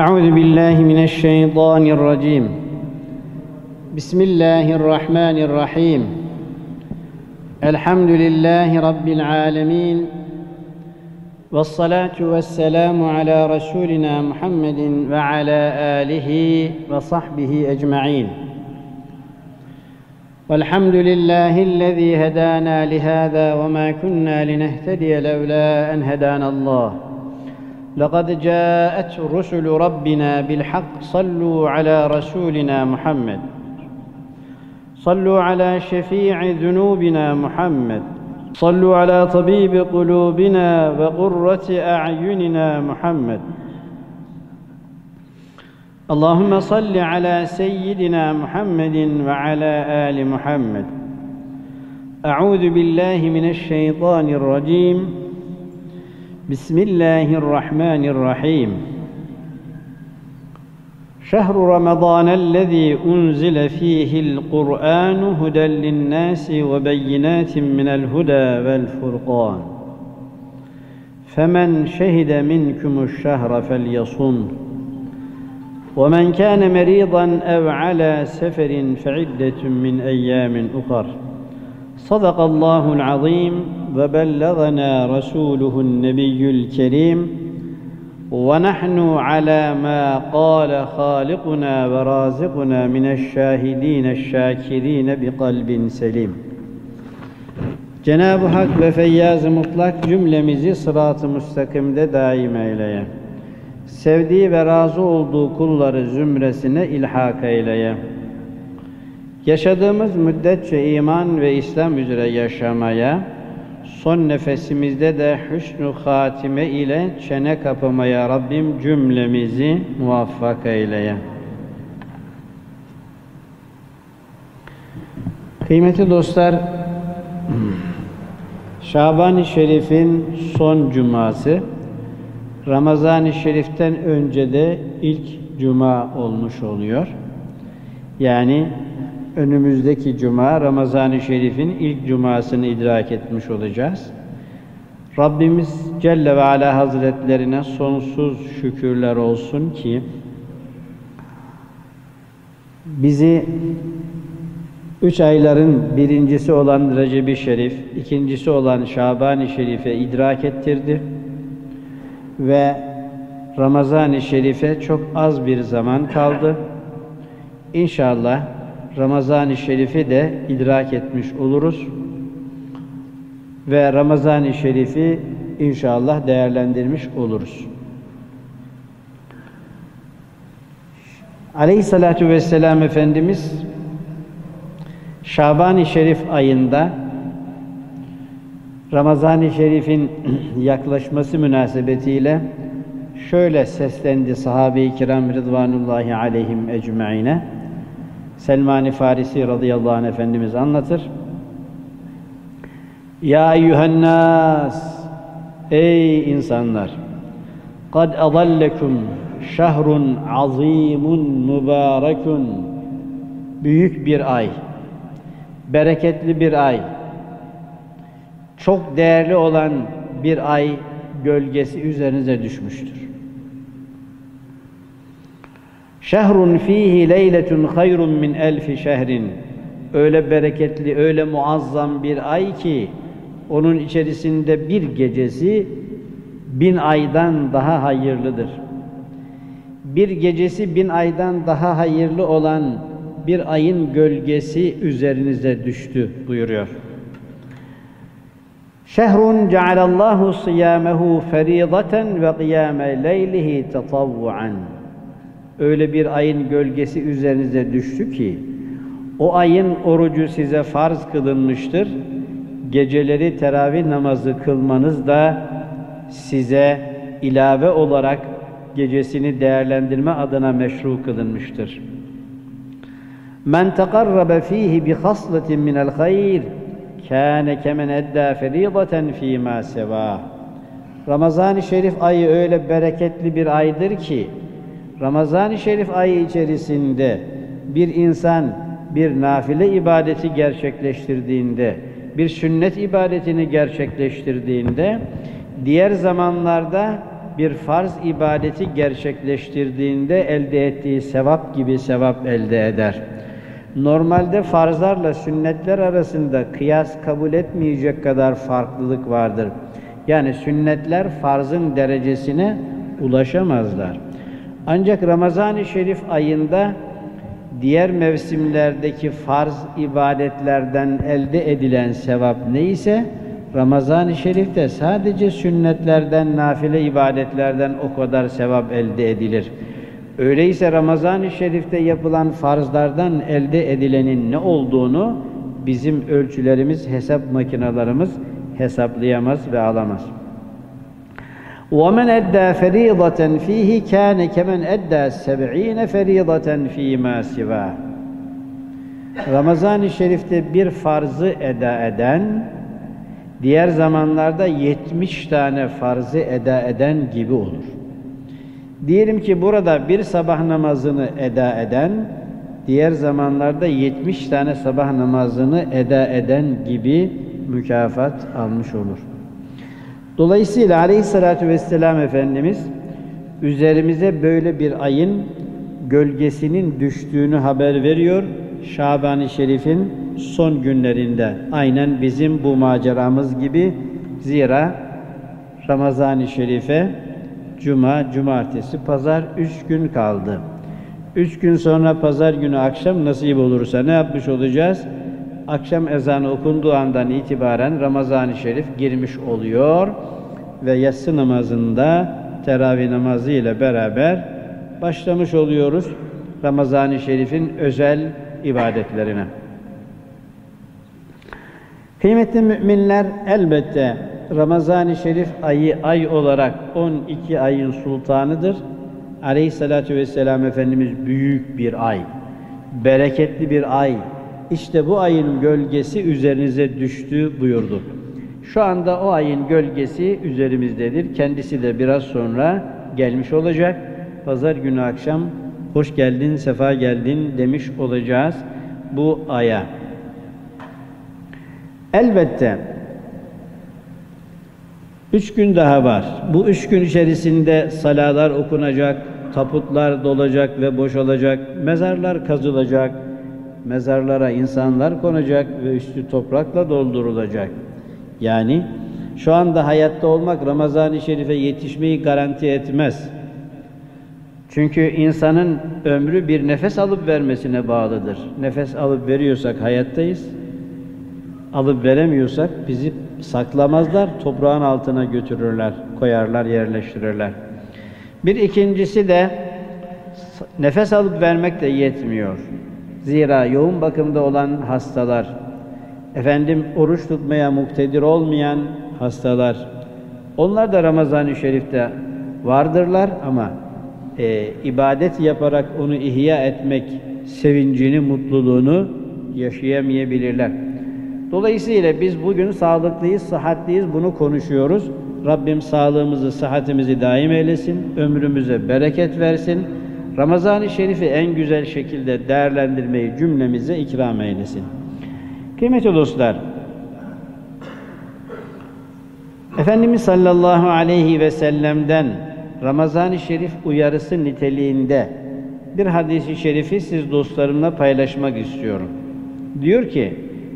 أعوذ بالله من الشيطان الرجيم. بسم الله الرحمن الرحيم. الحمد لله رب العالمين، والصلاة والسلام على رسولنا محمد وعلى آله وصحبه أجمعين. والحمد لله الذي هدانا لهذا وما كنا لنهتدي لولا أن هدانا الله. لقد جاءت رسل ربنا بالحق صلوا على رسولنا محمد صلوا على شفيع ذنوبنا محمد صلوا على طبيب قلوبنا وقرة أعيننا محمد اللهم صل على سيدنا محمد وعلى آل محمد. أعوذ بالله من الشيطان الرجيم. Bismillahirrahmanirrahim. Şehru Ramazan ellezî unzile fîhil Kur'ân huden linnâsi ve beyinâtin minel hudâ vel furqân. Femen şehide minkumuş şehre felyasum. Ve men kâne merîdan ev alâ seferin fe'iddetun min eyyâmin ukhar. Sadakallâhul azîm. وَبَلَّغَنَا رَسُولُهُ النَّبِيُّ الْكَرِيمُ وَنَحْنُ عَلَى مَا قَالَ خَالِقُنَا وَرَازِقُنَا مِنَ الشَّاهِد۪ينَ الشَّاكِر۪ينَ بِقَلْبٍ سَلِيمٍ. Cenab-ı Hak ve Feyyaz-ı Mutlak cümlemizi sırat-ı müstakimde daim eyleye, sevdiği ve razı olduğu kulları zümresine ilhak eyleye, yaşadığımız müddetçe iman ve İslam üzere yaşamaya, son nefesimizde de hüsnü hatime ile çene kapamaya Rabbim cümlemizi muvaffak eyleye. Kıymetli dostlar, Şaban-ı Şerif'in son cuması, Ramazan-ı Şerif'ten önce de ilk cuma olmuş oluyor. Yani önümüzdeki cuma, Ramazan-ı Şerif'in ilk cumasını idrak etmiş olacağız. Rabbimiz Celle ve Ala Hazretlerine sonsuz şükürler olsun ki bizi 3 ayların birincisi olan Recep-i Şerif, ikincisi olan Şaban-ı Şerif'e idrak ettirdi ve Ramazan-ı Şerif'e çok az bir zaman kaldı. İnşallah Ramazan-ı Şerif'i de idrak etmiş oluruz ve Ramazan-ı Şerif'i inşallah değerlendirmiş oluruz. Aleyhissalatu vesselam Efendimiz Şaban-ı Şerif ayında Ramazan-ı Şerif'in yaklaşması münasebetiyle şöyle seslendi sahabe-i kiram rıdvanullahi aleyhim ecmaîne. Selman-ı Farisi radıyallahu anh Efendimiz anlatır. Ya eyyühennâs, ey insanlar, kad adallekum şehrun azîmun mübârekun, büyük bir ay, bereketli bir ay, çok değerli olan bir ay gölgesi üzerinize düşmüştür. Şehrun fihi leyletun hayrun min elfi şehrin. Öyle bereketli, öyle muazzam bir ay ki onun içerisinde bir gecesi 1000 aydan daha hayırlıdır. Bir gecesi 1000 aydan daha hayırlı olan bir ayın gölgesi üzerinize düştü buyuruyor. Şehrun cealallahu siyamehu feridaten ve kıyame leylihi tatavvuan. Öyle bir ayın gölgesi üzerinize düştü ki o ayın orucu size farz kılınmıştır. Geceleri teravih namazı kılmanız da size ilave olarak gecesini değerlendirme adına meşru kılınmıştır. Men teqarrabe fihi bi haslatin minel hayr kâne kemen edda ferîdaten fî mâ sevâh. Ramazan-ı Şerif ayı öyle bereketli bir aydır ki Ramazan-ı Şerif ayı içerisinde bir insan bir nafile ibadeti gerçekleştirdiğinde, bir sünnet ibadetini gerçekleştirdiğinde, diğer zamanlarda bir farz ibadeti gerçekleştirdiğinde elde ettiği sevap gibi sevap elde eder. Normalde farzlarla sünnetler arasında kıyas kabul etmeyecek kadar farklılık vardır. Yani sünnetler farzın derecesine ulaşamazlar. Ancak Ramazan-ı Şerif ayında diğer mevsimlerdeki farz ibadetlerden elde edilen sevap neyse, Ramazan-ı Şerif'te sadece sünnetlerden, nafile ibadetlerden o kadar sevap elde edilir. Öyleyse Ramazan-ı Şerif'te yapılan farzlardan elde edilenin ne olduğunu bizim ölçülerimiz, hesap makinalarımız hesaplayamaz ve alamaz. وَمَنْ اَدَّى فَر۪يضَةً ف۪يهِ كَانَ كَمَنْ اَدَّى سَبْع۪ينَ فَر۪يضَةً ف۪ي مَا سِوَى. Ramazan-ı Şerif'te bir farzı eda eden, diğer zamanlarda 70 tane farzı eda eden gibi olur. Diyelim ki burada bir sabah namazını eda eden, diğer zamanlarda 70 tane sabah namazını eda eden gibi mükafat almış olur. Dolayısıyla Aleyhisselatü Vesselam Efendimiz, üzerimize böyle bir ayın gölgesinin düştüğünü haber veriyor, Şaban-ı Şerif'in son günlerinde. Aynen bizim bu maceramız gibi, zira Ramazan-ı Şerif'e Cuma, Cumartesi, Pazar 3 gün kaldı. 3 gün sonra Pazar günü akşam nasip olursa ne yapmış olacağız? Akşam ezanı okunduğu andan itibaren Ramazan-ı Şerif girmiş oluyor ve yatsı namazında teravih namazı ile beraber başlamış oluyoruz Ramazan-ı Şerif'in özel ibadetlerine. Kıymetli müminler, elbette Ramazan-ı Şerif ayı ay olarak 12 ayın sultanıdır. Aleyhisselatü Vesselam Efendimiz büyük bir ay, bereketli bir ay, İşte bu ayın gölgesi üzerinize düştü buyurdu. Şu anda o ayın gölgesi üzerimizdedir. Kendisi de biraz sonra gelmiş olacak. Pazar günü akşam hoş geldin, sefa geldin demiş olacağız bu aya. Elbette 3 gün daha var. Bu 3 gün içerisinde salalar okunacak, tabutlar dolacak ve boşalacak, mezarlar kazılacak, mezarlara insanlar konacak ve üstü toprakla doldurulacak. Yani şu anda hayatta olmak Ramazan-ı Şerif'e yetişmeyi garanti etmez. Çünkü insanın ömrü bir nefes alıp vermesine bağlıdır. Nefes alıp veriyorsak hayattayız, alıp veremiyorsak bizi saklamazlar, toprağın altına götürürler, koyarlar, yerleştirirler. Bir ikincisi de nefes alıp vermek de yetmiyor. Zira yoğun bakımda olan hastalar, efendim oruç tutmaya muktedir olmayan hastalar, onlar da Ramazan-ı Şerif'te vardırlar ama ibadet yaparak onu ihya etmek sevincini, mutluluğunu yaşayamayabilirler. Dolayısıyla biz bugün sağlıklıyız, sıhhatliyiz, bunu konuşuyoruz. Rabbim sağlığımızı, sıhhatimizi daim eylesin, ömrümüze bereket versin. Ramazan-ı Şerif'i en güzel şekilde değerlendirmeyi cümlemize ikram eylesin. Kıymetli dostlar, Efendimiz sallallahu aleyhi ve sellem'den Ramazan-ı Şerif uyarısı niteliğinde bir hadis-i şerifi siz dostlarımla paylaşmak istiyorum. Diyor ki,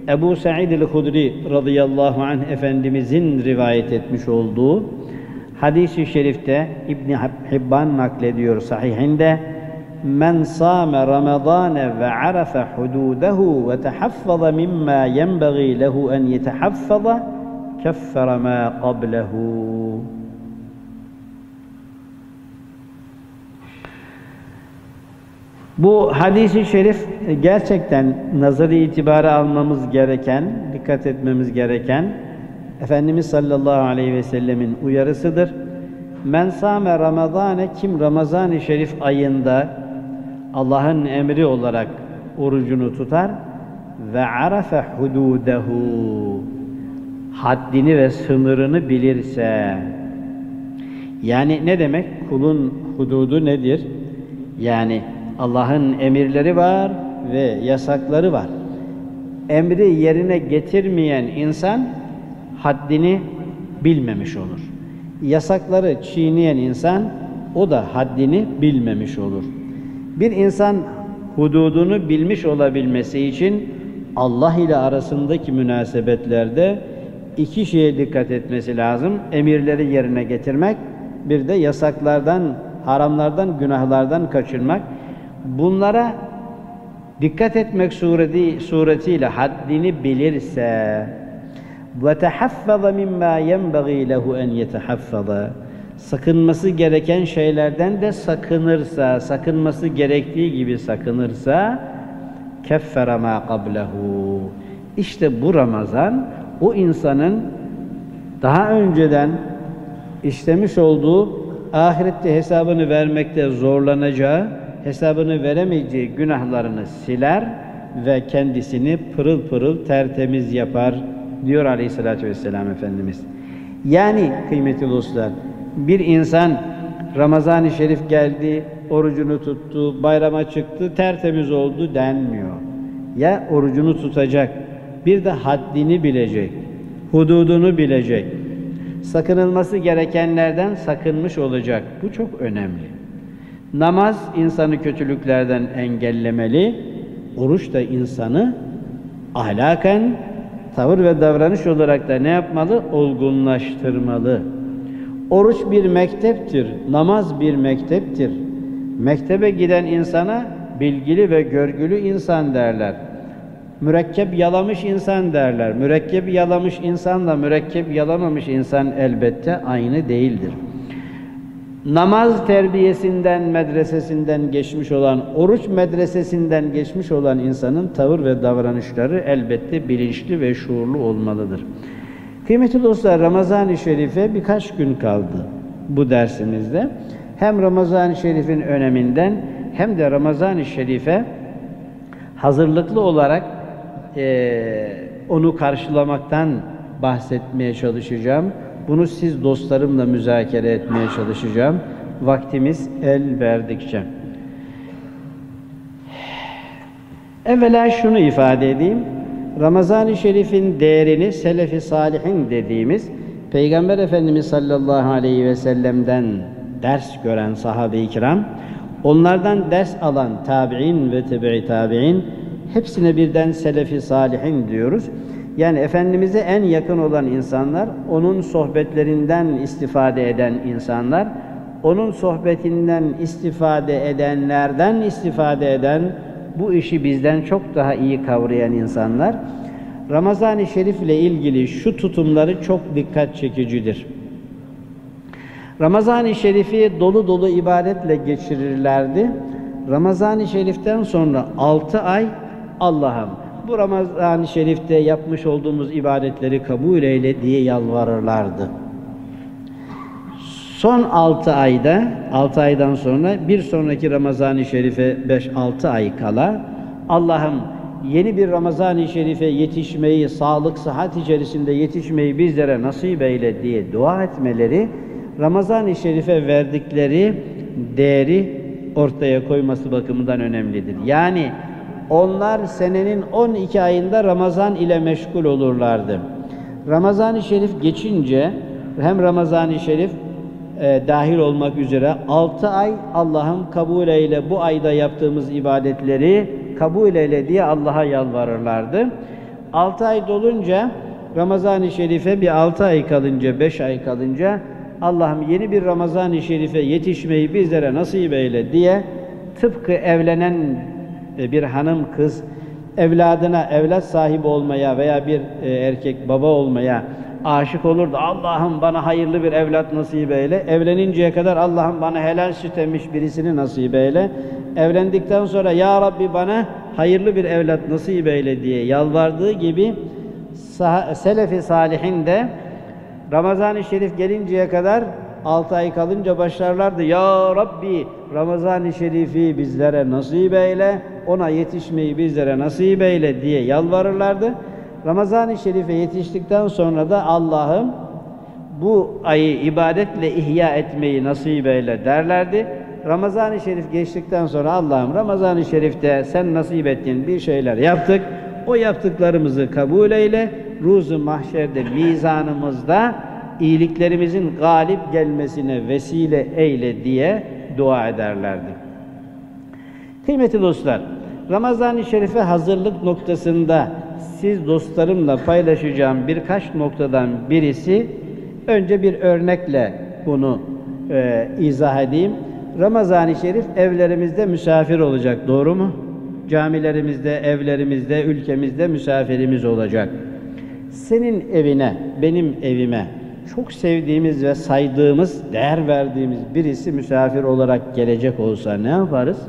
Ebu Sa'id el-Hudri radıyallahu anh Efendimizin rivayet etmiş olduğu hadis-i şerifte İbn Hibban naklediyor sahihinde, "Men sâme Ramazâne ve arafa hudûdehu ve tehaffaza mimma yenbagî lehu en yetehaffaza keffere mâ qablehu." Bu hadis-i şerif gerçekten nazarı itibara almamız gereken, dikkat etmemiz gereken Efendimiz sallallahu aleyhi ve sellemin uyarısıdır. Men sâme Ramazâne, kim Ramazan-ı Şerif ayında Allah'ın emri olarak orucunu tutar ve arafe hudûdehu, haddini ve sınırını bilirse. Yani ne demek? Kulun hududu nedir? Yani Allah'ın emirleri var ve yasakları var. Emri yerine getirmeyen insan haddini bilmemiş olur. Yasakları çiğneyen insan, o da haddini bilmemiş olur. Bir insan hududunu bilmiş olabilmesi için Allah ile arasındaki münasebetlerde iki şeye dikkat etmesi lazım. Emirleri yerine getirmek, bir de yasaklardan, haramlardan, günahlardan kaçınmak. Bunlara dikkat etmek suretiyle haddini bilirse وَتَحَفَّظَ مِمَّا يَنْبَغِي لَهُ اَنْ يَتَحَفَّظَ sakınması gereken şeylerden de sakınırsa, sakınması gerektiği gibi sakınırsa كَفَّرَ مَا قَبْلَهُ İşte bu Ramazan, o insanın daha önceden işlemiş olduğu, ahirette hesabını vermekte zorlanacağı, hesabını veremeyeceği günahlarını siler ve kendisini pırıl pırıl tertemiz yapar diyor Aleyhisselatü Vesselam Efendimiz. Yani kıymetli dostlar, bir insan Ramazan-ı Şerif geldi, orucunu tuttu, bayrama çıktı, tertemiz oldu denmiyor. Ya orucunu tutacak, bir de haddini bilecek, hududunu bilecek, sakınılması gerekenlerden sakınmış olacak. Bu çok önemli. Namaz insanı kötülüklerden engellemeli, oruç da insanı ahlaken, tavır ve davranış olarak da ne yapmalı? Olgunlaştırmalı. Oruç bir mekteptir, namaz bir mekteptir. Mektebe giden insana bilgili ve görgülü insan derler. Mürekkep yalamış insan derler. Mürekkep yalamış insanla mürekkep yalamamış insan elbette aynı değildir. Namaz terbiyesinden, medresesinden geçmiş olan, oruç medresesinden geçmiş olan insanın tavır ve davranışları elbette bilinçli ve şuurlu olmalıdır. Kıymetli dostlar, Ramazan-ı Şerif'e birkaç gün kaldı bu dersimizde. Hem Ramazan-ı Şerif'in öneminden hem de Ramazan-ı Şerif'e hazırlıklı olarak onu karşılamaktan bahsetmeye çalışacağım. Bunu siz dostlarımla müzakere etmeye çalışacağım, vaktimiz el verdikçe. Evvela şunu ifade edeyim, Ramazan-ı Şerif'in değerini Selef-i Salihin dediğimiz, Peygamber Efendimiz sallallahu aleyhi ve sellem'den ders gören sahabe-i kiram, onlardan ders alan tabi'in ve tebe-i tabi'in, hepsine birden Selef-i Salihin diyoruz. Yani Efendimiz'e en yakın olan insanlar, onun sohbetlerinden istifade eden insanlar, onun sohbetinden istifade edenlerden istifade eden, bu işi bizden çok daha iyi kavrayan insanlar. Ramazan-ı Şerif ile ilgili şu tutumları çok dikkat çekicidir. Ramazan-ı Şerif'i dolu dolu ibadetle geçirirlerdi. Ramazan-ı Şerif'ten sonra 6 ay Allah'ım bu Ramazan-ı Şerif'te yapmış olduğumuz ibadetleri kabul eyle diye yalvarırlardı. Son 6 aydan sonra bir sonraki Ramazan-ı Şerif'e 5-6 ay kala Allah'ım yeni bir Ramazan-ı Şerif'e yetişmeyi, sağlık, sıhhat içerisinde yetişmeyi bizlere nasip eyle diye dua etmeleri Ramazan-ı Şerif'e verdikleri değeri ortaya koyması bakımından önemlidir. Yani onlar senenin 12 ayında Ramazan ile meşgul olurlardı. Ramazan-ı Şerif geçince hem Ramazan-ı Şerif dahil olmak üzere 6 ay Allah'ım kabul eyle bu ayda yaptığımız ibadetleri kabul eyle diye Allah'a yalvarırlardı. 6 ay dolunca Ramazan-ı Şerif'e bir 6 ay kalınca 5 ay kalınca Allah'ım yeni bir Ramazan-ı Şerif'e yetişmeyi bizlere nasip eyle diye tıpkı evlenen bir hanım kız evladına evlat sahibi olmaya veya bir erkek baba olmaya aşık olur da Allah'ım bana hayırlı bir evlat nasip eyle, evleninceye kadar Allah'ım bana helal süt emmiş birisini nasip eyle, evlendikten sonra ya Rabbi bana hayırlı bir evlat nasip eyle diye yalvardığı gibi Selef-i Salihin de Ramazan-ı Şerif gelinceye kadar 6 ay kalınca başlarlardı ya Rabbi Ramazan-ı Şerif'i bizlere nasip eyle, ona yetişmeyi bizlere nasip eyle diye yalvarırlardı. Ramazan-ı Şerif'e yetiştikten sonra da Allah'ım bu ayı ibadetle ihya etmeyi nasip eyle derlerdi. Ramazan-ı Şerif geçtikten sonra Allah'ım Ramazan-ı Şerif'te sen nasip ettiğin bir şeyler yaptık, o yaptıklarımızı kabul eyle, Ruz-u Mahşer'de mizanımızda iyiliklerimizin galip gelmesine vesile eyle diye dua ederlerdi. Kıymetli dostlar, Ramazan-ı Şerif'e hazırlık noktasında siz dostlarımla paylaşacağım birkaç noktadan birisi, önce bir örnekle bunu izah edeyim. Ramazan-ı Şerif evlerimizde misafir olacak, doğru mu? Camilerimizde, evlerimizde, ülkemizde misafirimiz olacak. Senin evine, benim evime çok sevdiğimiz ve saydığımız, değer verdiğimiz birisi misafir olarak gelecek olsa ne yaparız?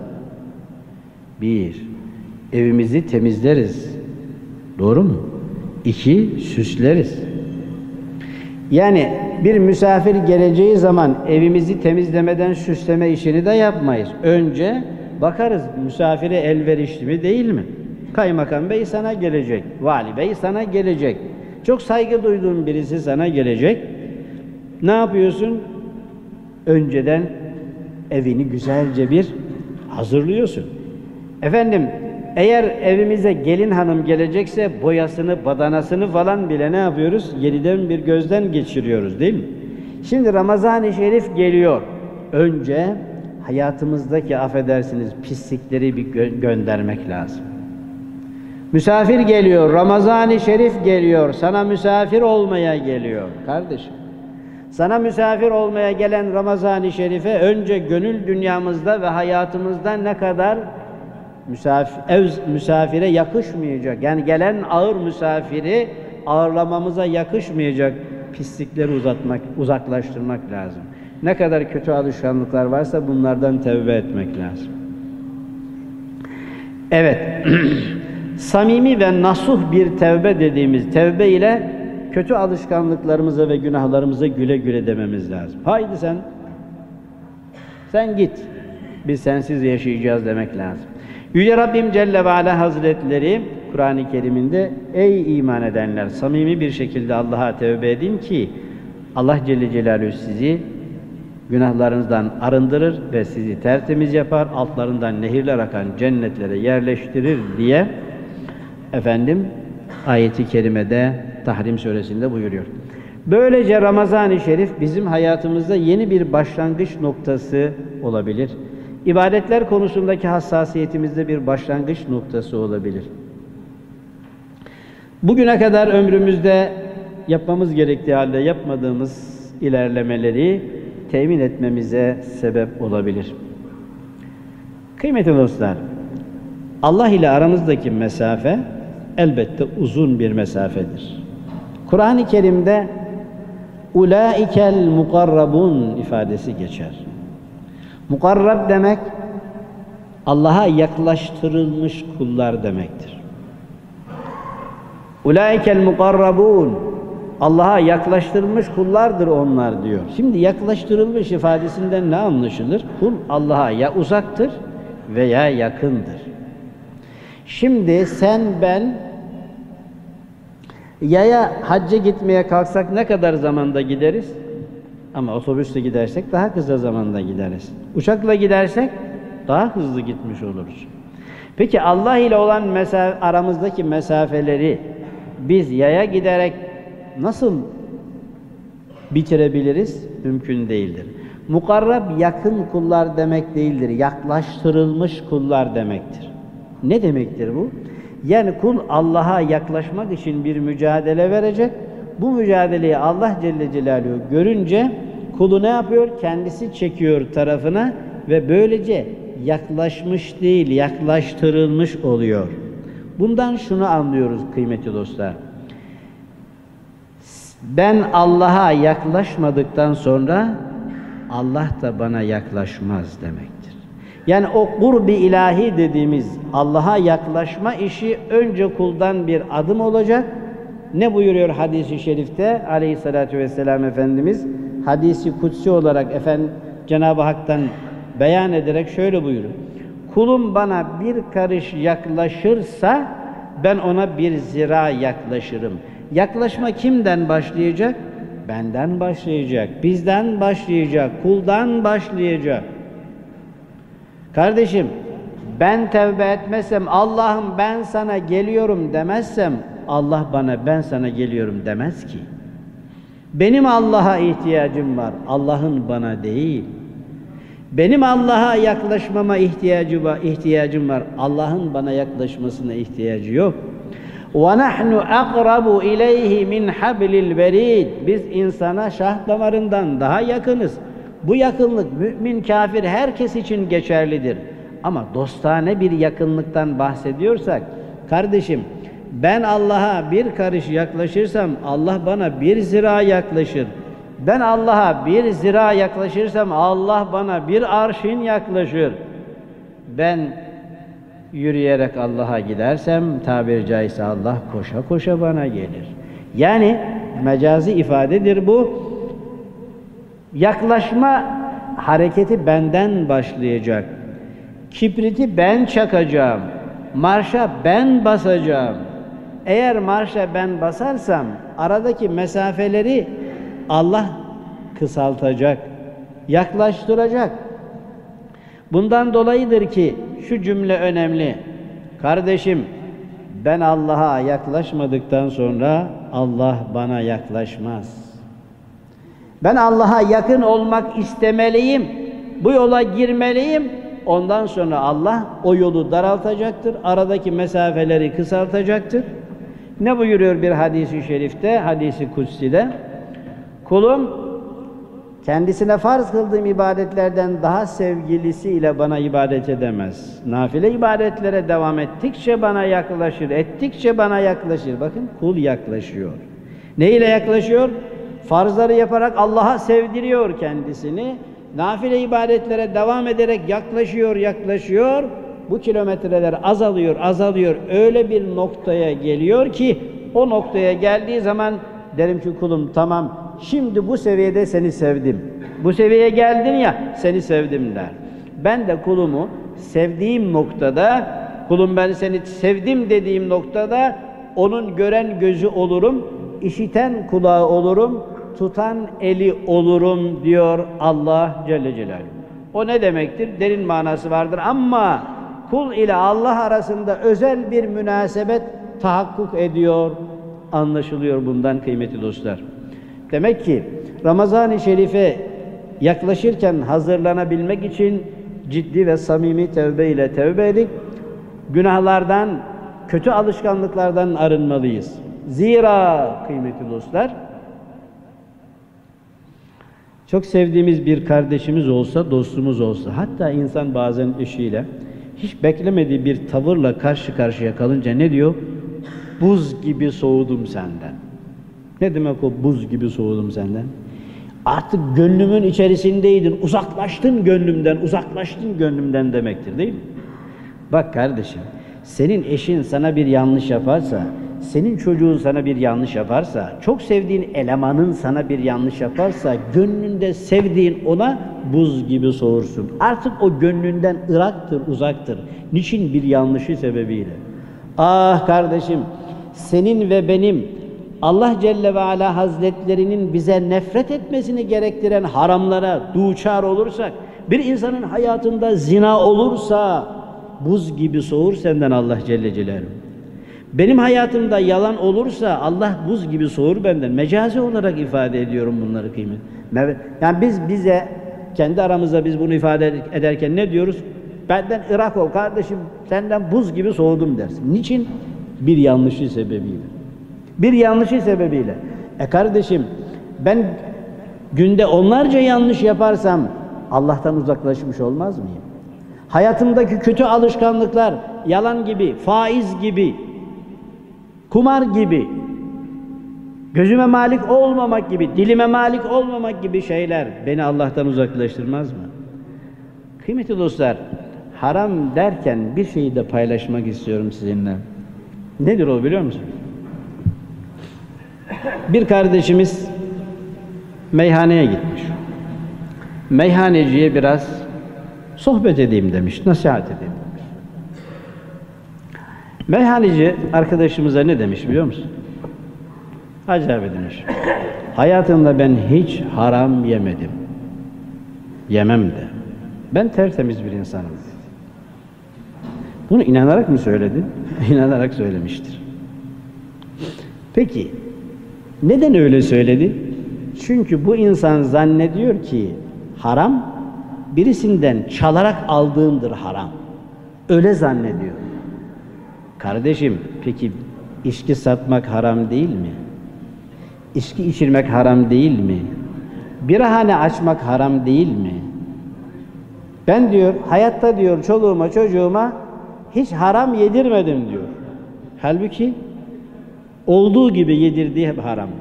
Bir, evimizi temizleriz. Doğru mu? İki, süsleriz. Yani bir misafir geleceği zaman evimizi temizlemeden süsleme işini de yapmayız. Önce bakarız misafire elverişli mi değil mi? Kaymakam bey sana gelecek, vali bey sana gelecek, çok saygı duyduğun birisi sana gelecek. Ne yapıyorsun? Önceden evini güzelce bir hazırlıyorsun. Efendim, eğer evimize gelin hanım gelecekse boyasını, badanasını falan bile ne yapıyoruz? Yeniden bir gözden geçiriyoruz değil mi? Şimdi Ramazan-ı Şerif geliyor. Önce hayatımızdaki, affedersiniz, pislikleri bir göndermek lazım. Misafir geliyor, Ramazan-ı Şerif geliyor, sana misafir olmaya geliyor kardeşim. Sana misafir olmaya gelen Ramazan-ı Şerif'e önce gönül dünyamızda ve hayatımızda ne kadar misafire yakışmayacak, yani gelen ağır misafiri ağırlamamıza yakışmayacak pislikleri uzaklaştırmak lazım. Ne kadar kötü alışkanlıklar varsa bunlardan tevbe etmek lazım. Evet, samimi ve nasuh bir tevbe dediğimiz tevbe ile kötü alışkanlıklarımıza ve günahlarımıza güle güle dememiz lazım. Haydi sen git, biz sensiz yaşayacağız demek lazım. Yüce Rabbim Celle ve Ala Hazretleri Kur'an-ı Kerim'inde ey iman edenler samimi bir şekilde Allah'a tevbe edin ki Allah Celle Celaluhu sizi günahlarınızdan arındırır ve sizi tertemiz yapar, altlarından nehirler akan cennetlere yerleştirir diye efendim ayeti kerimede Tahrim Suresi'nde buyuruyor. Böylece Ramazan-ı Şerif bizim hayatımızda yeni bir başlangıç noktası olabilir. İbadetler konusundaki hassasiyetimizde bir başlangıç noktası olabilir. Bugüne kadar ömrümüzde yapmamız gerektiği halde yapmadığımız ilerlemeleri temin etmemize sebep olabilir. Kıymetli dostlar, Allah ile aramızdaki mesafe elbette uzun bir mesafedir. Kur'an-ı Kerim'de "Ulaikel mukarrabun" ifadesi geçer. Mukarrab demek, Allah'a yaklaştırılmış kullar demektir. Ulaikel mukarrabun, Allah'a yaklaştırılmış kullardır onlar diyor. Şimdi yaklaştırılmış ifadesinden ne anlaşılır? Kul Allah'a ya uzaktır veya yakındır. Şimdi sen, ben yaya hacca gitmeye kalksak ne kadar zamanda gideriz? Ama otobüsle gidersek daha kısa zamanda gideriz. Uçakla gidersek daha hızlı gitmiş oluruz. Peki Allah ile olan aramızdaki mesafeleri biz yaya giderek nasıl bitirebiliriz? Mümkün değildir. Mukarrab yakın kullar demek değildir. Yaklaştırılmış kullar demektir. Ne demektir bu? Yani kul Allah'a yaklaşmak için bir mücadele verecek. Bu mücadeleyi Allah Celle Celaluhu görünce kulu ne yapıyor? Kendisi çekiyor tarafına ve böylece yaklaşmış değil, yaklaştırılmış oluyor. Bundan şunu anlıyoruz kıymetli dostlar. Ben Allah'a yaklaşmadıktan sonra Allah da bana yaklaşmaz demektir. Yani o kurb-i ilahi dediğimiz Allah'a yaklaşma işi önce kuldan bir adım olacak. Ne buyuruyor hadis-i şerifte Aleyhissalatu vesselam Efendimiz? Hadisi kutsi olarak Cenab-ı Hak'tan beyan ederek şöyle buyuruyor. Kulum bana bir karış yaklaşırsa ben ona bir zira yaklaşırım. Yaklaşma kimden başlayacak? Benden başlayacak, bizden başlayacak, kuldan başlayacak. Kardeşim, ben tevbe etmezsem, Allah'ım ben sana geliyorum demezsem, Allah bana ben sana geliyorum demez ki. Benim Allah'a ihtiyacım var, Allah'ın bana değil. Benim Allah'a yaklaşmama ihtiyacım var, Allah'ın bana yaklaşmasına ihtiyacı yok. وَنَحْنُ اَقْرَبُ اِلَيْهِ مِنْ حَبْلِ الْوَرِيدِ Biz insana şah damarından daha yakınız. Bu yakınlık mümin, kafir herkes için geçerlidir. Ama dostane bir yakınlıktan bahsediyorsak, kardeşim ben Allah'a bir karış yaklaşırsam Allah bana bir zira yaklaşır. Ben Allah'a bir zira yaklaşırsam Allah bana bir arşin yaklaşır. Ben yürüyerek Allah'a gidersem tabiri caizse Allah koşa koşa bana gelir. Yani mecazi ifadedir bu. Yaklaşma hareketi benden başlayacak. Kibriti ben çakacağım. Marşa ben basacağım. Eğer marşa ben basarsam aradaki mesafeleri Allah kısaltacak, yaklaştıracak. Bundan dolayıdır ki şu cümle önemli. Kardeşim, ben Allah'a yaklaşmadıktan sonra Allah bana yaklaşmaz. Ben Allah'a yakın olmak istemeliyim, bu yola girmeliyim. Ondan sonra Allah o yolu daraltacaktır, aradaki mesafeleri kısaltacaktır. Ne buyuruyor bir hadis-i şerifte, hadis-i kutsi'de? Kulum, kendisine farz kıldığım ibadetlerden daha sevgilisiyle bana ibadet edemez. Nafile ibadetlere devam ettikçe bana yaklaşır, ettikçe bana yaklaşır. Bakın, kul yaklaşıyor. Ne ile yaklaşıyor? Farzları yaparak Allah'a sevdiriyor kendisini. Nafile ibadetlere devam ederek yaklaşıyor. Bu kilometreler azalıyor. Öyle bir noktaya geliyor ki, o noktaya geldiği zaman derim ki kulum tamam, şimdi bu seviyede seni sevdim. Bu seviyeye geldin ya, seni sevdim der. Ben de kulumu sevdiğim noktada, kulum ben seni sevdim dediğim noktada onun gören gözü olurum, işiten kulağı olurum, tutan eli olurum diyor Allah Celle Celaluhu. O ne demektir? Derin manası vardır ama kul ile Allah arasında özel bir münasebet tahakkuk ediyor, anlaşılıyor bundan kıymetli dostlar. Demek ki Ramazan-ı Şerif'e yaklaşırken hazırlanabilmek için ciddi ve samimi tevbe ile tevbe edip günahlardan, kötü alışkanlıklardan arınmalıyız. Zira kıymetli dostlar, çok sevdiğimiz bir kardeşimiz olsa, dostumuz olsa, hatta insan bazen eşiyle hiç beklemediği bir tavırla karşı karşıya kalınca ne diyor? Buz gibi soğudum senden. Ne demek o buz gibi soğudum senden? Artık gönlümün içerisindeydin, uzaklaştın gönlümden demektir değil mi? Bak kardeşim, senin eşin sana bir yanlış yaparsa, senin çocuğun sana bir yanlış yaparsa, çok sevdiğin elemanın sana bir yanlış yaparsa, gönlünde sevdiğin ona buz gibi soğursun. Artık o gönlünden ıraktır, uzaktır. Niçin? Bir yanlışı sebebiyle. Ah kardeşim, senin ve benim Allah Celle ve Ala Hazretlerinin bize nefret etmesini gerektiren haramlara duçar olursak, bir insanın hayatında zina olursa, buz gibi soğur senden Allah Celle Celaluhu. Benim hayatımda yalan olursa Allah buz gibi soğur benden. Mecazi olarak ifade ediyorum bunları kıymet. Yani bize kendi aramızda biz bunu ifade ederken ne diyoruz? Benden ırak ol kardeşim, senden buz gibi soğudum dersin. Niçin? Bir yanlışı sebebiyle. Kardeşim, ben günde onlarca yanlış yaparsam Allah'tan uzaklaşmış olmaz mıyım? Hayatımdaki kötü alışkanlıklar, yalan gibi, faiz gibi, kumar gibi, gözüme malik olmamak gibi, dilime malik olmamak gibi şeyler beni Allah'tan uzaklaştırmaz mı? Kıymetli dostlar, haram derken bir şeyi de paylaşmak istiyorum sizinle. Nedir o biliyor musunuz? Bir kardeşimiz meyhaneye gitmiş. Meyhaneciye biraz sohbet edeyim demiş, nasihat edeyim demiş. Meyhaneci arkadaşımıza ne demiş biliyor musun? Acayip demiş. Hayatımda ben hiç haram yemedim. Yemem de. Ben tertemiz bir insanım dedi. Bunu inanarak mı söyledi? İnanarak söylemiştir. Peki, neden öyle söyledi? Çünkü bu insan zannediyor ki haram, birisinden çalarak aldığındır haram. Öyle zannediyor. Kardeşim, peki içki satmak haram değil mi? İçki içirmek haram değil mi? Birahane açmak haram değil mi? Ben diyor, hayatta diyor çoluğuma çocuğuma hiç haram yedirmedim diyor. Halbuki olduğu gibi yedirdiği hep haramdır.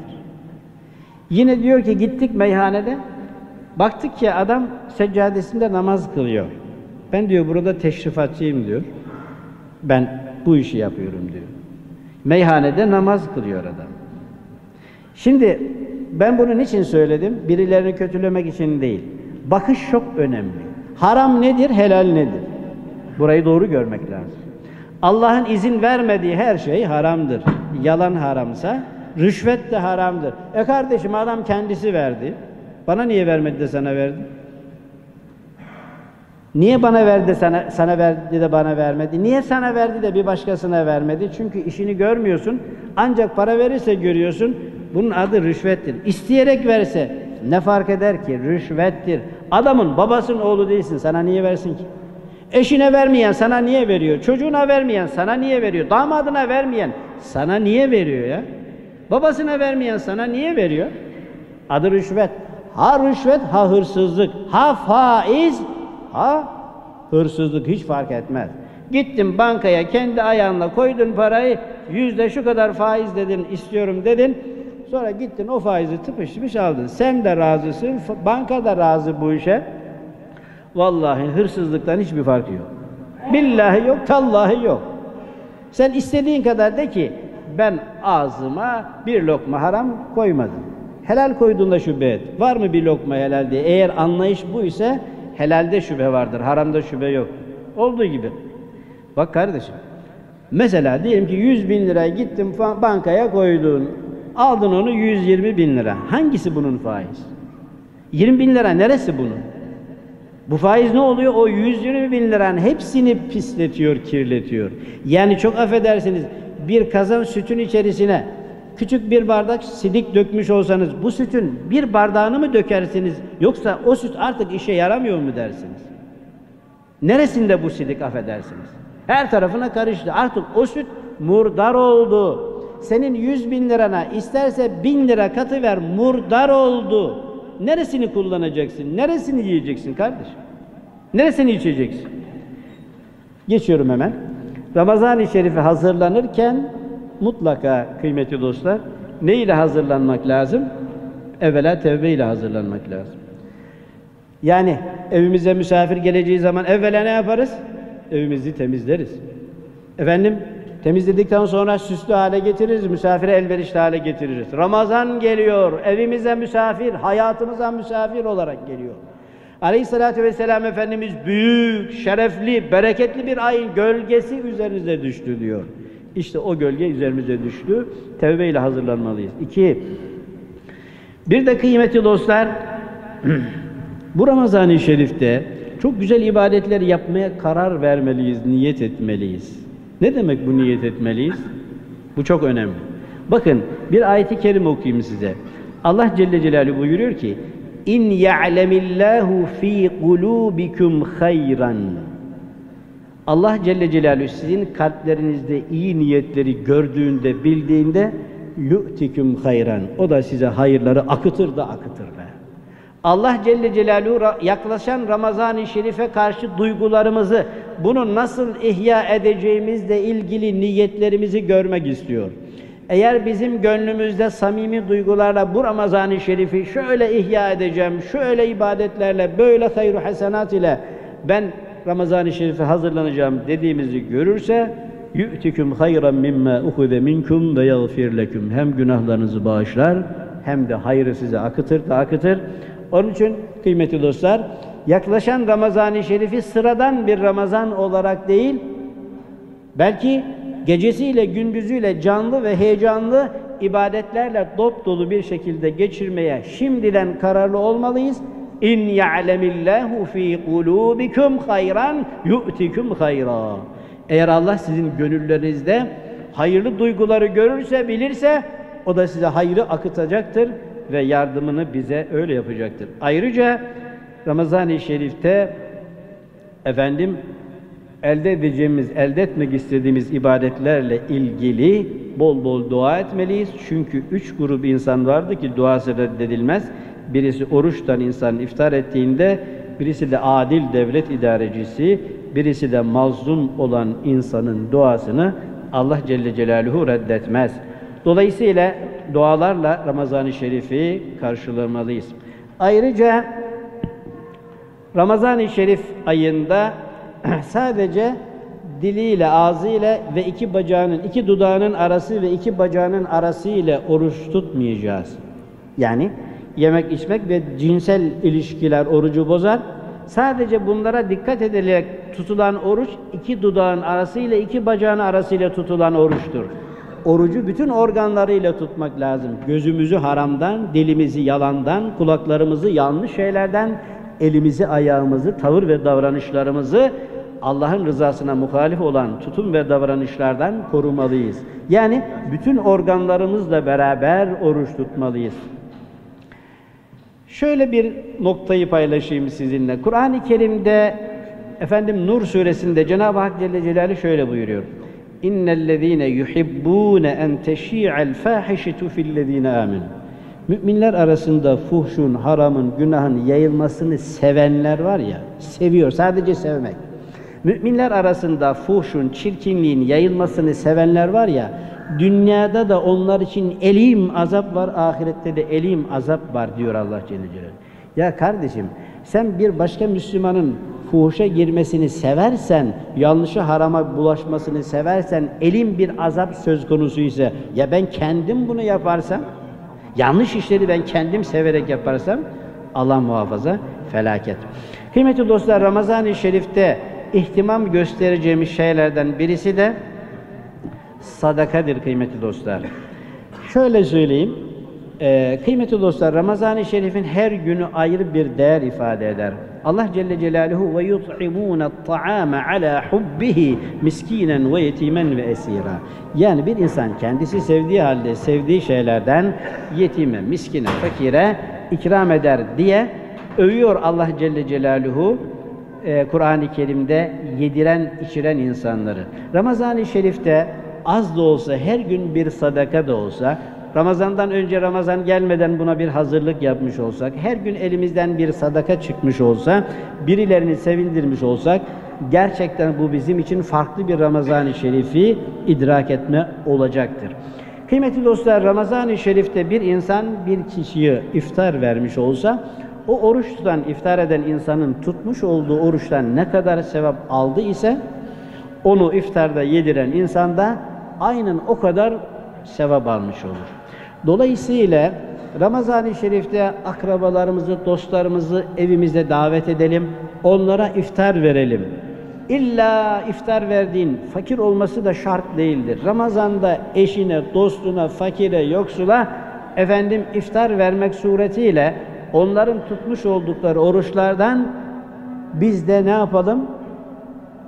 Yine diyor ki gittik meyhanede, baktık ki adam seccadesinde namaz kılıyor. Ben diyor burada teşrifatçıyım diyor. Ben bu işi yapıyorum diyor. Meyhanede namaz kılıyor adam. Şimdi ben bunu niçin söyledim? Birilerini kötülemek için değil. Bakış çok önemli. Haram nedir, helal nedir? Burayı doğru görmek lazım. Allah'ın izin vermediği her şey haramdır. Yalan haramsa, rüşvet de haramdır. E kardeşim adam kendisi verdi. Bana niye vermedi de sana verdi? Niye bana verdi de sana verdi de bana vermedi? Niye sana verdi de bir başkasına vermedi? Çünkü işini görmüyorsun. Ancak para verirse görüyorsun. Bunun adı rüşvettir. İsteyerek verse ne fark eder ki? Rüşvettir. Adamın babasının oğlu değilsin. Sana niye versin ki? Eşine vermeyen sana niye veriyor? Çocuğuna vermeyen sana niye veriyor? Damadına vermeyen sana niye veriyor ya? Babasına vermeyen sana niye veriyor? Adı rüşvet. Ha rüşvet, ha hırsızlık. Ha faiz, ha hırsızlık. Hiç fark etmez. Gittin bankaya, kendi ayağınla koydun parayı, yüzde şu kadar faiz dedin, istiyorum dedin. Sonra gittin o faizi tıpışmış aldın. Sen de razısın, banka da razı bu işe. Vallahi hırsızlıktan hiçbir farkı yok. Billahi yok, tallahi yok. Sen istediğin kadar de ki ben ağzıma bir lokma haram koymadım. Helal koyduğunda şüphe et. Var mı bir lokma helal diye? Eğer anlayış bu ise helalde şüphe vardır, haramda şüphe yok. Olduğu gibi. Bak kardeşim, mesela diyelim ki 100.000 liraya gittin bankaya koydun, aldın onu 120.000 lira. Hangisi bunun faiz? 20.000 lira neresi bunun? Bu faiz ne oluyor? O 120.000 liranın hepsini pisletiyor, kirletiyor. Yani çok affedersiniz, bir kazan sütün içerisine küçük bir bardak sidik dökmüş olsanız, bu sütün bir bardağını mı dökersiniz, yoksa o süt artık işe yaramıyor mu dersiniz? Neresinde bu sidik affedersiniz? Her tarafına karıştı. Artık o süt murdar oldu. Senin 100.000 lirana isterse 1000 lira katıver, murdar oldu. Neresini kullanacaksın? Neresini yiyeceksin kardeşim? Neresini içeceksin? Geçiyorum hemen. Ramazan-ı Şerif'e hazırlanırken mutlaka kıymetli dostlar ne ile hazırlanmak lazım? Evvela tevbe ile hazırlanmak lazım. Yani evimize misafir geleceği zaman evvela ne yaparız? Evimizi temizleriz. Efendim, temizledikten sonra süslü hale getiririz, misafire elverişli hale getiririz. Ramazan geliyor, evimize misafir, hayatımıza misafir olarak geliyor. Aleyhissalatu vesselam Efendimiz büyük, şerefli, bereketli bir ayın gölgesi üzerinize düştü diyor. İşte o gölge üzerimize düştü. Tevbe ile hazırlanmalıyız. 2. Bir de kıymetli dostlar, bu Ramazan-ı Şerif'te çok güzel ibadetler yapmaya karar vermeliyiz, niyet etmeliyiz. Ne demek bu niyet etmeliyiz? Bu çok önemli. Bakın bir ayet-i kerim okuyayım size. Allah Celle Celaluhu buyuruyor ki: "İn ya'lemillahu fi kulubikum hayran." Allah Celle Celaluhu sizin kalplerinizde iyi niyetleri gördüğünde, bildiğinde "yu'tikum hayran." O da size hayırları akıtır da akıtır be. Allah Celle Celaluhu yaklaşan Ramazan-ı Şerif'e karşı duygularımızı, bunu nasıl ihya edeceğimizle ilgili niyetlerimizi görmek istiyor. Eğer bizim gönlümüzde samimi duygularla bu Ramazan-ı Şerif'i şöyle ihya edeceğim, şöyle ibadetlerle, böyle hayru hasenat ile ben Ramazan-ı Şerif'e hazırlanacağım dediğimizi görürse "Yu'tikum hayran mimma ukhide minkum ve yagfir lekum." Hem günahlarınızı bağışlar hem de hayrı size akıtır da akıtır. Onun için kıymetli dostlar, yaklaşan Ramazan-ı Şerif'i sıradan bir Ramazan olarak değil, belki gecesiyle, gündüzüyle canlı ve heyecanlı ibadetlerle dopdolu bir şekilde geçirmeye şimdiden kararlı olmalıyız. İn ya'lemillahu fi kulubikum hayran yu'tikum hayran. Eğer Allah sizin gönüllerinizde hayırlı duyguları görürse, bilirse o da size hayrı akıtacaktır. ve yardımını bize öyle yapacaktır. Ayrıca Ramazan-ı Şerif'te efendim elde edeceğimiz, elde etmek istediğimiz ibadetlerle ilgili bol bol dua etmeliyiz. Çünkü 3 grup insan vardı ki duası reddedilmez. Birisi oruçtan insan iftar ettiğinde, birisi de adil devlet idarecisi, birisi de mazlum olan insanın duasını Allah Celle Celaluhu reddetmez. Dolayısıyla dualarla Ramazan-ı Şerif'i karşılamalıyız. Ayrıca Ramazan-ı Şerif ayında sadece diliyle, ağzıyla ve iki bacağının, iki dudağının arası ve iki bacağının arası ile oruç tutmayacağız. Yani yemek, içmek ve cinsel ilişkiler orucu bozar. Sadece bunlara dikkat edilerek tutulan oruç, iki dudağın arası ile iki bacağın arası ile tutulan oruçtur. Orucu bütün organlarıyla tutmak lazım. Gözümüzü haramdan, dilimizi yalandan, kulaklarımızı yanlış şeylerden, elimizi, ayağımızı, tavır ve davranışlarımızı Allah'ın rızasına muhalif olan tutum ve davranışlardan korumalıyız. Yani bütün organlarımızla beraber oruç tutmalıyız. Şöyle bir noktayı paylaşayım sizinle. Kur'an-ı Kerim'de efendim Nur suresinde Cenab-ı Hak Celle Celaluhu şöyle buyuruyor. İnnellezîne yuhibbûne en teşî'el fâhişetu fillezîne âmenû. Müminler arasında fuhşun, haramın, günahın yayılmasını sevenler var ya, seviyor, sadece sevmek. Müminler arasında fuhşun, çirkinliğin yayılmasını sevenler var ya, dünyada da onlar için elim azap var, ahirette de elim azap var diyor Allah Celle Celaluhu. Ya kardeşim, sen bir başka Müslümanın fuhuşa girmesini seversen, yanlışa, harama bulaşmasını seversen, elim bir azap söz konusu ise, ya ben kendim bunu yaparsam, yanlış işleri ben kendim severek yaparsam, Allah muhafaza, felaket. Kıymetli dostlar, Ramazan-ı Şerif'te ihtimam göstereceğimiz şeylerden birisi de sadakadır kıymetli dostlar. Şöyle söyleyeyim, kıymetli dostlar, Ramazan-ı Şerif'in her günü ayrı bir değer ifade eder. Allah Celle Celaluhu ve yut'imûne ta'ame ala hubbihi miskinen ve yetimen ve esira. Yani bir insan kendisi sevdiği halde sevdiği şeylerden yetime, miskine, fakire ikram eder diye övüyor Allah Celle Celaluhu Kur'an-ı Kerim'de yediren, içiren insanları. Ramazan-ı Şerif'te az da olsa, her gün bir sadaka da olsa, Ramazan'dan önce, Ramazan gelmeden buna bir hazırlık yapmış olsak, her gün elimizden bir sadaka çıkmış olsa, birilerini sevindirmiş olsak, gerçekten bu bizim için farklı bir Ramazan-ı Şerif'i idrak etme olacaktır. Kıymetli dostlar, Ramazan-ı Şerif'te bir insan bir kişiye iftar vermiş olsa, o oruç tutan, iftar eden insanın tutmuş olduğu oruçtan ne kadar sevap aldı ise, onu iftarda yediren insan da aynen o kadar sevap almış olur. Dolayısıyla Ramazan-ı Şerif'te akrabalarımızı, dostlarımızı evimize davet edelim, onlara iftar verelim. İlla iftar verdiğin fakir olması da şart değildir. Ramazan'da eşine, dostuna, fakire, yoksula efendim iftar vermek suretiyle onların tutmuş oldukları oruçlardan biz de ne yapalım?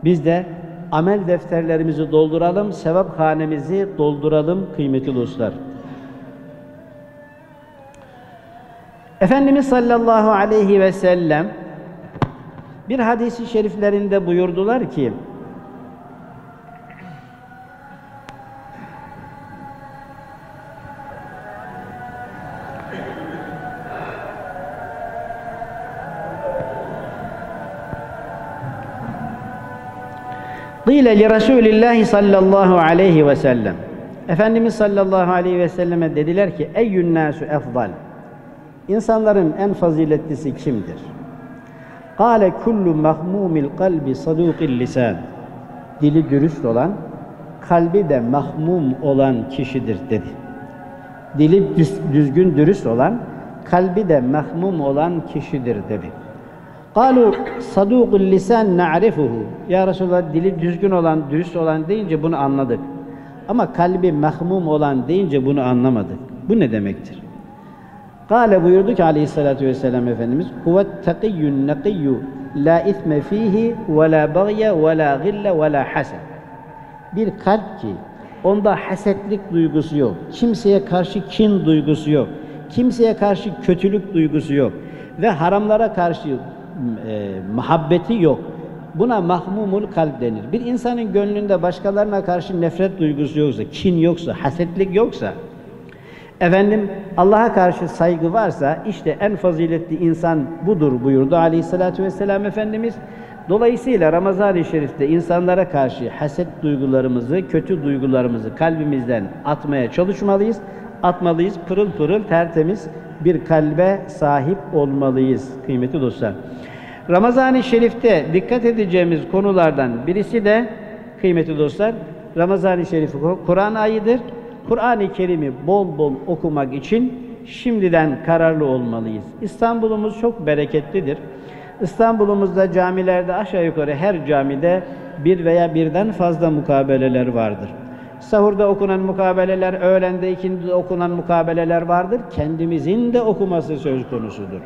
Biz de amel defterlerimizi dolduralım, sevap hanemizi dolduralım kıymetli dostlar. Efendimiz sallallahu aleyhi ve sellem bir hadis-i şeriflerinde buyurdular ki, قِيلَ لِرَسُولِ اللّٰهِ صَلَّى اللّٰهُ عَلَيْهِ وَسَلَّمْ Efendimiz sallallahu aleyhi ve selleme dediler ki, اَيُّ النَّاسُ اَفْضَلْ İnsanların en faziletlisi kimdir? قَالَ كُلُّ مَخْمُومِ الْقَلْبِ صَدُوقِ اللِّسَانِ Dili dürüst olan, kalbi de mahmum olan kişidir dedi. Dili düzgün, dürüst olan, kalbi de mahmum olan kişidir dedi. قالوا صدوق اللسان نعرفه Ya Resulallah, dili düzgün olan, dürüst olan deyince bunu anladık. Ama kalbi mahmum olan deyince bunu anlamadık. Bu ne demektir? Kale buyurdu ki aleyhissalatu vesselam Efendimiz, Huvet takiyyun nekiyyu la ithme fihi ve la bagya ve la gille ve la haset. Bir kalp ki onda hasetlik duygusu yok, kimseye karşı kin duygusu yok, kimseye karşı kötülük duygusu yok ve haramlara karşı muhabbeti yok. Buna mahmumul kalp denir. Bir insanın gönlünde başkalarına karşı nefret duygusu yoksa, kin yoksa, hasetlik yoksa, efendim Allah'a karşı saygı varsa, işte en faziletli insan budur buyurdu Aleyhisselatü Vesselam Efendimiz. Dolayısıyla Ramazan-ı Şerif'te insanlara karşı haset duygularımızı, kötü duygularımızı kalbimizden atmaya çalışmalıyız. Atmalıyız, pırıl pırıl tertemiz bir kalbe sahip olmalıyız kıymetli dostlar. Ramazan-ı Şerif'te dikkat edeceğimiz konulardan birisi de kıymetli dostlar, Ramazan-ı Şerif Kur'an ayıdır. Kur'an-ı Kerim'i bol bol okumak için şimdiden kararlı olmalıyız. İstanbul'umuz çok bereketlidir. İstanbul'umuzda camilerde aşağı yukarı her camide bir veya birden fazla mukabeleler vardır. Sahurda okunan mukabeleler, öğlende ikindide okunan mukabeleler vardır. Kendimizin de okuması söz konusudur.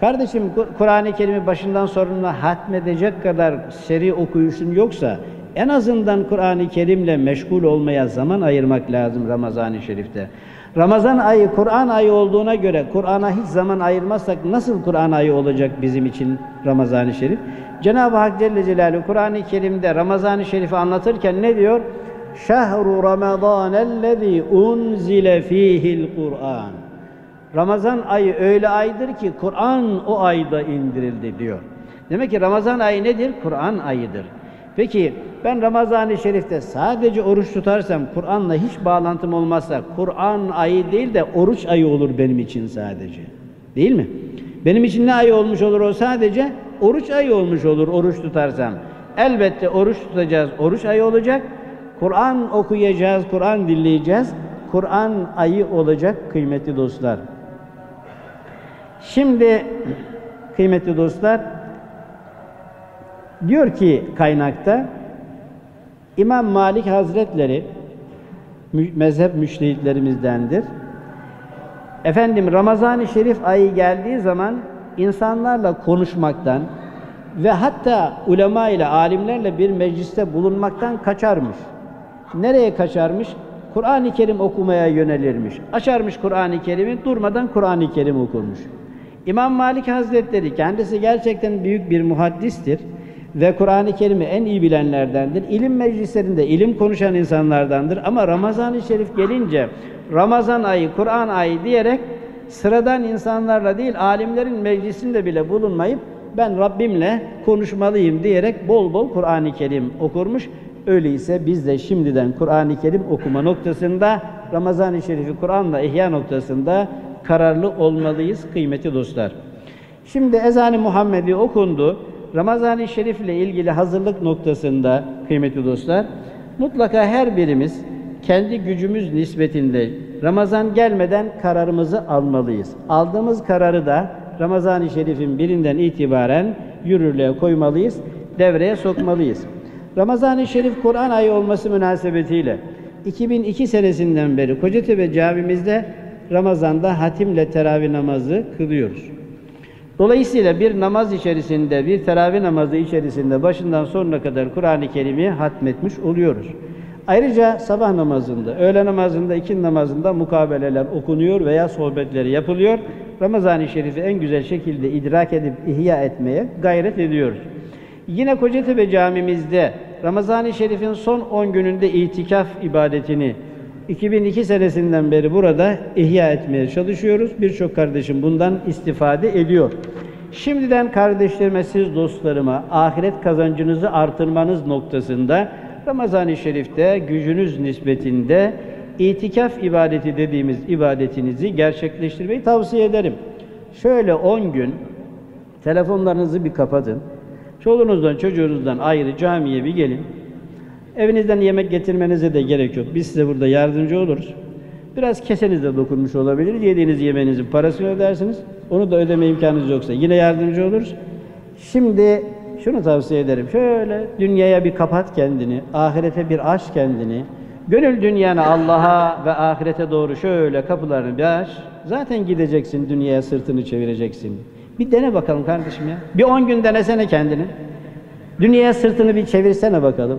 Kardeşim, Kur'an-ı Kerim'i başından sonuna hatmedecek kadar seri okuyuşun yoksa, en azından Kur'an-ı Kerim'le meşgul olmaya zaman ayırmak lazım Ramazan-ı Şerif'te. Ramazan ayı, Kur'an ayı olduğuna göre Kur'an'a hiç zaman ayırmazsak nasıl Kur'an ayı olacak bizim için Ramazan-ı Şerif? Cenab-ı Hak Celle Celaluhu Kur'an-ı Kerim'de Ramazan-ı Şerif'i anlatırken ne diyor? Şehru Ramazanellezî unzile fîhil Kur'an. Ramazan ayı öyle aydır ki Kur'an o ayda indirildi diyor. Demek ki Ramazan ayı nedir? Kur'an ayıdır. Peki ben Ramazan-ı Şerif'te sadece oruç tutarsam, Kur'an'la hiç bağlantım olmazsa, Kur'an ayı değil de oruç ayı olur benim için sadece. Değil mi? Benim için ne ayı olmuş olur o sadece? Oruç ayı olmuş olur oruç tutarsam. Elbette oruç tutacağız, oruç ayı olacak. Kur'an okuyacağız, Kur'an dinleyeceğiz. Kur'an ayı olacak kıymetli dostlar. Şimdi kıymetli dostlar, diyor ki kaynakta, İmam Malik Hazretleri mezhep müştehitlerimizdendir. Efendim Ramazan-ı Şerif ayı geldiği zaman insanlarla konuşmaktan ve hatta ulema ile, alimlerle bir mecliste bulunmaktan kaçarmış. Nereye kaçarmış? Kur'an-ı Kerim okumaya yönelirmiş. Açarmış Kur'an-ı Kerim'i, durmadan Kur'an-ı Kerim okurmuş. İmam Malik Hazretleri kendisi gerçekten büyük bir muhaddistir ve Kur'an-ı Kerim'i en iyi bilenlerdendir. İlim meclislerinde ilim konuşan insanlardandır. Ama Ramazan-ı Şerif gelince Ramazan ayı, Kur'an ayı diyerek sıradan insanlarla değil, alimlerin meclisinde bile bulunmayıp ben Rabbimle konuşmalıyım diyerek bol bol Kur'an-ı Kerim okurmuş. Öyleyse biz de şimdiden Kur'an-ı Kerim okuma noktasında, Ramazan-ı Şerif'i Kur'an'la ihya noktasında kararlı olmalıyız kıymetli dostlar. Şimdi ezan-ı Muhammedi okundu. Ramazan-ı Şerif'le ilgili hazırlık noktasında kıymetli dostlar, mutlaka her birimiz kendi gücümüz nispetinde Ramazan gelmeden kararımızı almalıyız. Aldığımız kararı da Ramazan-ı Şerif'in birinden itibaren yürürlüğe koymalıyız, devreye sokmalıyız. Ramazan-ı Şerif Kur'an ayı olması münasebetiyle 2002 senesinden beri Kocatepe camimizde Ramazan'da hatimle teravih namazı kılıyoruz. Dolayısıyla bir namaz içerisinde, bir teravih namazı içerisinde başından sonuna kadar Kur'an-ı Kerim'i hatmetmiş oluyoruz. Ayrıca sabah namazında, öğle namazında, ikindi namazında mukabeleler okunuyor veya sohbetleri yapılıyor. Ramazan-ı Şerif'i en güzel şekilde idrak edip ihya etmeye gayret ediyoruz. Yine Kocatepe camimizde Ramazan-ı Şerif'in son 10 gününde itikaf ibadetini 2002 senesinden beri burada ihya etmeye çalışıyoruz. Birçok kardeşim bundan istifade ediyor. Şimdiden kardeşlerime, siz dostlarıma, ahiret kazancınızı artırmanız noktasında Ramazan-ı Şerif'te gücünüz nispetinde itikaf ibadeti dediğimiz ibadetinizi gerçekleştirmeyi tavsiye ederim. Şöyle 10 gün telefonlarınızı bir kapatın. Çoluğunuzdan, çocuğunuzdan ayrı camiye bir gelin. Evinizden yemek getirmenize de gerek yok. Biz size burada yardımcı oluruz. Biraz kesenize dokunmuş olabilir. Yediğiniz yemeğinizin parasını ödersiniz. Onu da ödeme imkanınız yoksa yine yardımcı oluruz. Şimdi şunu tavsiye ederim. Şöyle dünyaya bir kapat kendini, ahirete bir aç kendini. Gönül dünyanı Allah'a ve ahirete doğru şöyle kapılarını bir aç. Zaten gideceksin, dünyaya sırtını çevireceksin. Bir dene bakalım kardeşim ya. Bir 10 gün denesene kendini. Dünyaya sırtını bir çevirsene bakalım.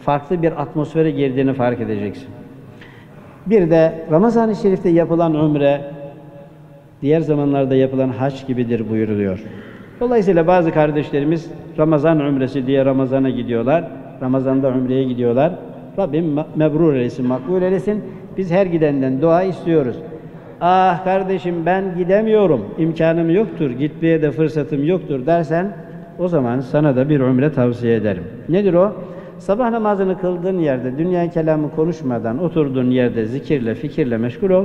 Farklı bir atmosfere girdiğini fark edeceksin. Bir de Ramazan-ı Şerif'te yapılan ömre diğer zamanlarda yapılan hac gibidir buyuruluyor. Dolayısıyla bazı kardeşlerimiz Ramazan umresi diye Ramazan'a gidiyorlar, Ramazan'da umreye gidiyorlar. Rabbim mebrur eylesin, makbul eylesin. Biz her gidenden dua istiyoruz. Ah kardeşim ben gidemiyorum, imkanım yoktur, gitmeye de fırsatım yoktur dersen, o zaman sana da bir umre tavsiye ederim. Nedir o? Sabah namazını kıldığın yerde, dünya kelamı konuşmadan oturduğun yerde zikirle, fikirle meşgul ol.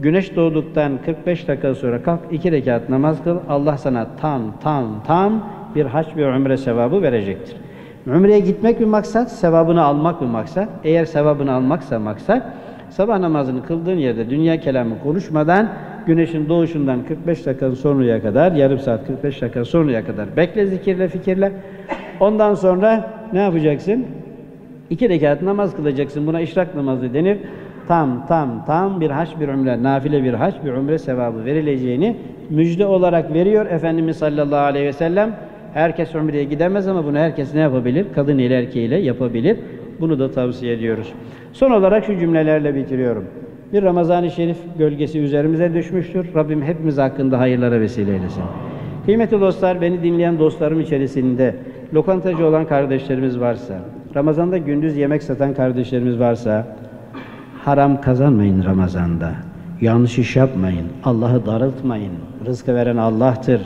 Güneş doğduktan 45 dakika sonra kalk, 2 rekat namaz kıl. Allah sana tam bir hac ve umre sevabı verecektir. Umreye gitmek bir maksat, sevabını almak bir maksat. Eğer sevabını almaksa maksat, sabah namazını kıldığın yerde dünya kelamı konuşmadan güneşin doğuşundan 45 dakika sonraya kadar, yarım saat 45 dakika sonraya kadar bekle zikirle, fikirle. Ondan sonra ne yapacaksın? 2 rekat namaz kılacaksın. Buna işrak namazı denir. Tam bir hac bir umre, nafile bir hac bir umre sevabı verileceğini müjde olarak veriyor Efendimiz sallallahu aleyhi ve sellem. Herkes umreye gidemez ama bunu herkes ne yapabilir? Kadın ile erkeğiyle yapabilir. Bunu da tavsiye ediyoruz. Son olarak şu cümlelerle bitiriyorum. Bir Ramazan-ı Şerif gölgesi üzerimize düşmüştür. Rabbim hepimiz hakkında hayırlara vesile eylesin. Kıymetli dostlar, beni dinleyen dostlarım içerisinde lokantacı olan kardeşlerimiz varsa, Ramazan'da gündüz yemek satan kardeşlerimiz varsa, haram kazanmayın Ramazan'da. Yanlış iş yapmayın. Allah'ı darıltmayın. Rızkı veren Allah'tır.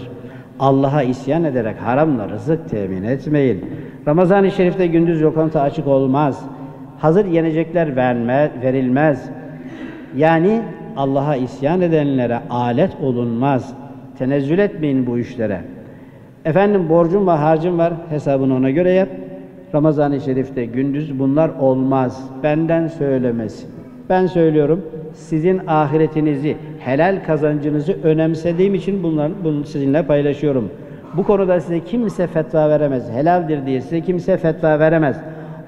Allah'a isyan ederek haramla rızık temin etmeyin. Ramazan-ı Şerif'te gündüz lokanta açık olmaz. Hazır yenecekler verilmez. Yani Allah'a isyan edenlere alet olunmaz. Tenezzül etmeyin bu işlere. Efendim borcum var, harcım var, hesabını ona göre yap. Ramazan-ı Şerif'te gündüz bunlar olmaz. Benden söylemesi. Ben söylüyorum, sizin ahiretinizi, helal kazancınızı önemsediğim için bunu sizinle paylaşıyorum. Bu konuda size kimse fetva veremez. Helaldir diye size kimse fetva veremez.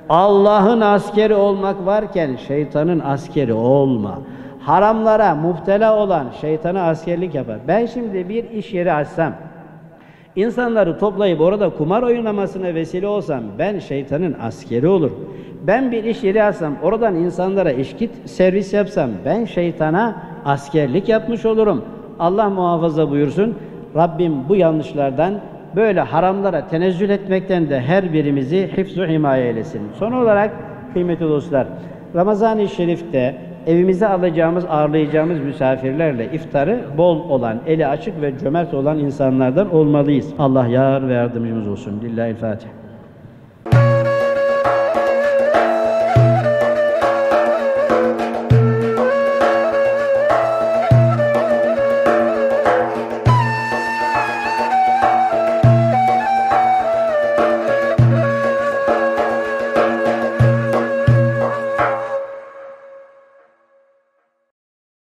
Allah'ın askeri olmak varken şeytanın askeri olma. Haramlara muftela olan şeytana askerlik yapar. Ben şimdi bir iş yeri açsam, İnsanları toplayıp orada kumar oynamasına vesile olsam ben şeytanın askeri olurum. Ben bir iş yeri alsam, oradan insanlara içki servis yapsam ben şeytana askerlik yapmış olurum. Allah muhafaza buyursun. Rabbim bu yanlışlardan, böyle haramlara tenezzül etmekten de her birimizi hifz-ü himaye eylesin. Son olarak kıymetli dostlar, Ramazan-ı Şerif'te evimize alacağımız, ağırlayacağımız misafirlerle iftarı bol olan, eli açık ve cömert olan insanlardan olmalıyız. Allah yar ve yardımcımız olsun. Lillahi'l-Fatiha.